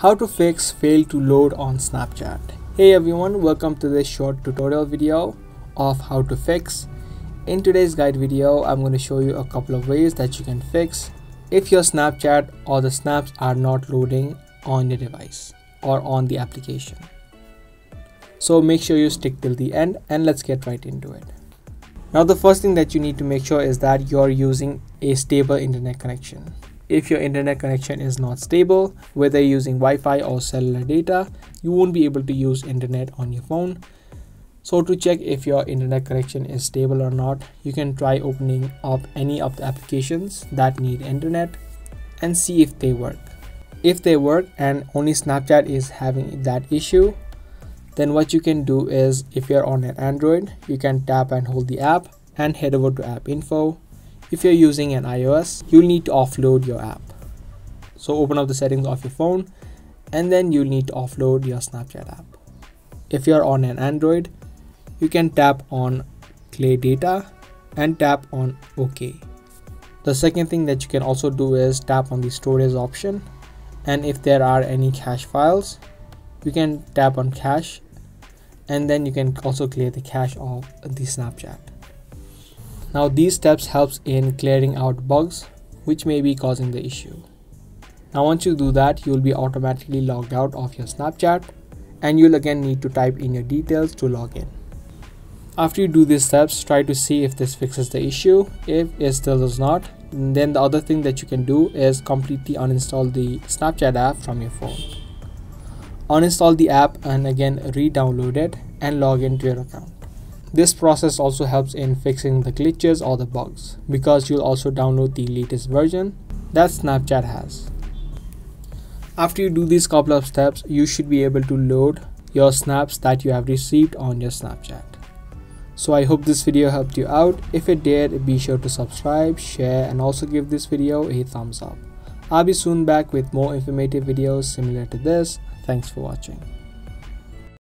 How to fix fail to load on Snapchat. Hey everyone, welcome to this short tutorial video of how to fix. In today's guide video, I'm going to show you a couple of ways that you can fix if your Snapchat or the snaps are not loading on your device or on the application. So make sure you stick till the end and let's get right into it. Now the first thing that you need to make sure is that you're using a stable internet connection. If your internet connection is not stable, whether using Wi-Fi or cellular data, you won't be able to use internet on your phone. So to check if your internet connection is stable or not, you can try opening up any of the applications that need internet and see if they work. If they work and only Snapchat is having that issue, then what you can do is, if you're on an Android, you can tap and hold the app and head over to app info. If you're using an iOS, you'll need to offload your app. So open up the settings of your phone and then you'll need to offload your Snapchat app. If you're on an Android, you can tap on Clear Data and tap on OK. The second thing that you can also do is tap on the storage option, and if there are any cache files, you can tap on Cache and then you can also clear the cache of the Snapchat. Now these steps helps in clearing out bugs which may be causing the issue. Now once you do that, you will be automatically logged out of your Snapchat and you'll again need to type in your details to log in. After you do these steps, try to see if this fixes the issue. If it still does not, then the other thing that you can do is completely uninstall the Snapchat app from your phone. Uninstall the app and again re-download it and log into your account. This process also helps in fixing the glitches or the bugs, because you'll also download the latest version that Snapchat has. After you do these couple of steps, you should be able to load your snaps that you have received on your Snapchat. So I hope this video helped you out. If it did, be sure to subscribe, share, and also give this video a thumbs up. I'll be soon back with more informative videos similar to this. Thanks for watching.